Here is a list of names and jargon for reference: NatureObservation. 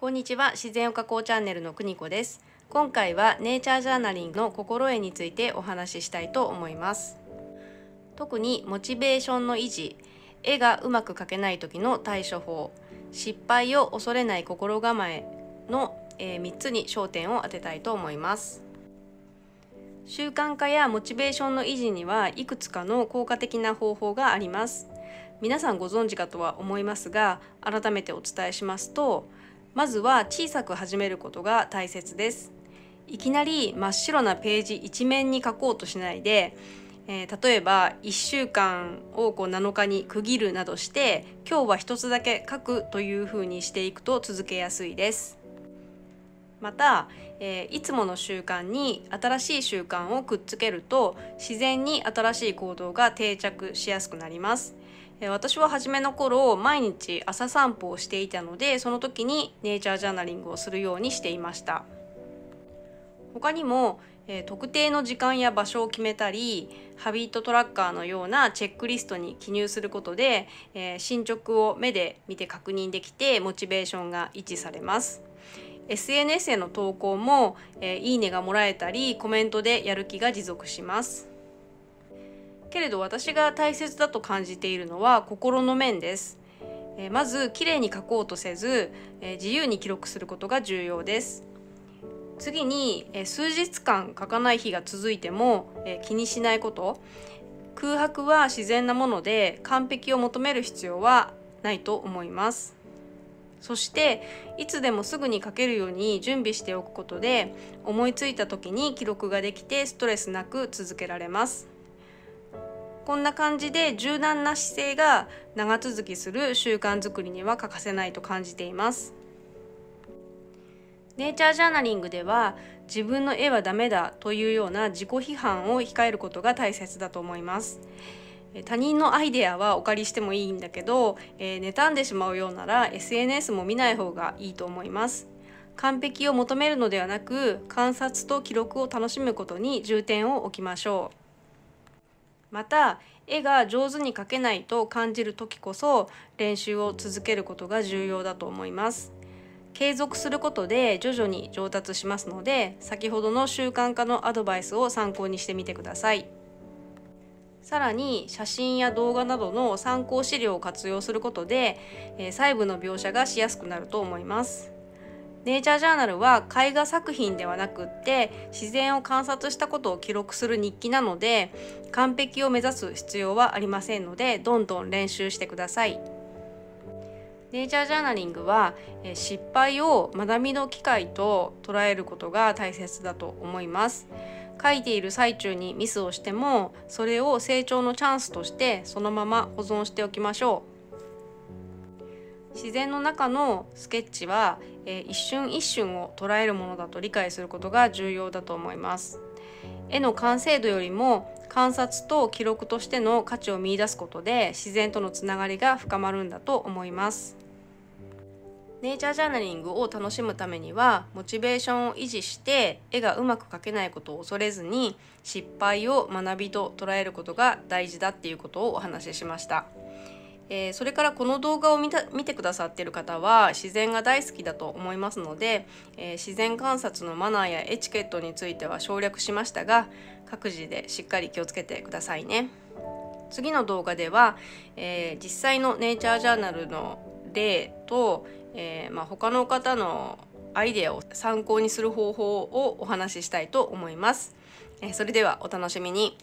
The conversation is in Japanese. こんにちは、自然を加工チャンネルのくにこです。今回はネイチャージャーナリングの心得についてお話ししたいと思います。特にモチベーションの維持、絵がうまく描けない時の対処法、失敗を恐れない心構えの3つに焦点を当てたいと思います。習慣化やモチベーションの維持にはいくつかの効果的な方法があります。皆さんご存知かとは思いますが、改めてお伝えしますと、まずは小さく始めることが大切です。いきなり真っ白なページ一面に書こうとしないで、例えば1週間を7日に区切るなどして、今日は1つだけ書くというふうにしていくと続けやすいです。また、いつもの習慣に新しい習慣をくっつけると、自然に新しい行動が定着しやすくなります。私は初めの頃、毎日朝散歩をしていたので、その時にネイチャージャーナリングをするようにしていました。他にも特定の時間や場所を決めたり、ハビットトラッカーのようなチェックリストに記入することで、進捗を目で見て確認できて、モチベーションが維持されます。SNS への投稿も、いいねがもらえたり、コメントでやる気が持続します。けれど、私が大切だと感じているのは心の面です。まずきれいに書こうとせず、自由に記録することが重要です。次に、数日間書かない日が続いても、気にしないこと。空白は自然なもので、完璧を求める必要はないと思います。そしていつでもすぐに書けるように準備しておくことで、思いついた時に記録ができてストレスなく続けられます。こんな感じで柔軟な姿勢が長続きする習慣づくりには欠かせないと感じています。ネイチャージャーナリングでは、自分の絵はダメだというような自己批判を控えることが大切だと思います。他人のアイデアはお借りしてもいいんだけど、妬んでしまうようなら SNS も見ない方がいいと思います。完璧を求めるのではなく、観察と記録を楽しむことに重点を置きましょう。また、絵が上手に描けないと感じる時こそ、練習を続けることが重要だと思います。継続することで徐々に上達しますので、先ほどの習慣化のアドバイスを参考にしてみてください。さらに、写真や動画などの参考資料を活用することで、細部の描写がしやすくなると思います。ネイチャージャーナルは絵画作品ではなくって、自然を観察したことを記録する日記なので、完璧を目指す必要はありませんので、どんどん練習してください。ネイチャージャーナリングは、失敗を学びの機会と捉えることが大切だと思います。書いている最中にミスをしても、それを成長のチャンスとしてそのまま保存しておきましょう。自然の中のスケッチは、一瞬一瞬を捉えるものだと理解することが重要だと思います。絵の完成度よりも観察と記録としての価値を見出すことで、自然とのつながりが深まるんだと思います。ネイチャージャーナリングを楽しむためには、モチベーションを維持して絵がうまく描けないことを恐れずに、失敗を学びと捉えることが大事だっていうことをお話ししました。それから、この動画を見てくださっている方は自然が大好きだと思いますので、自然観察のマナーやエチケットについては省略しましたが、各自でしっかり気をつけてくださいね。次の動画では、実際のネイチャージャーナルの例と、他の方のアイデアを参考にする方法をお話ししたいと思います。それではお楽しみに。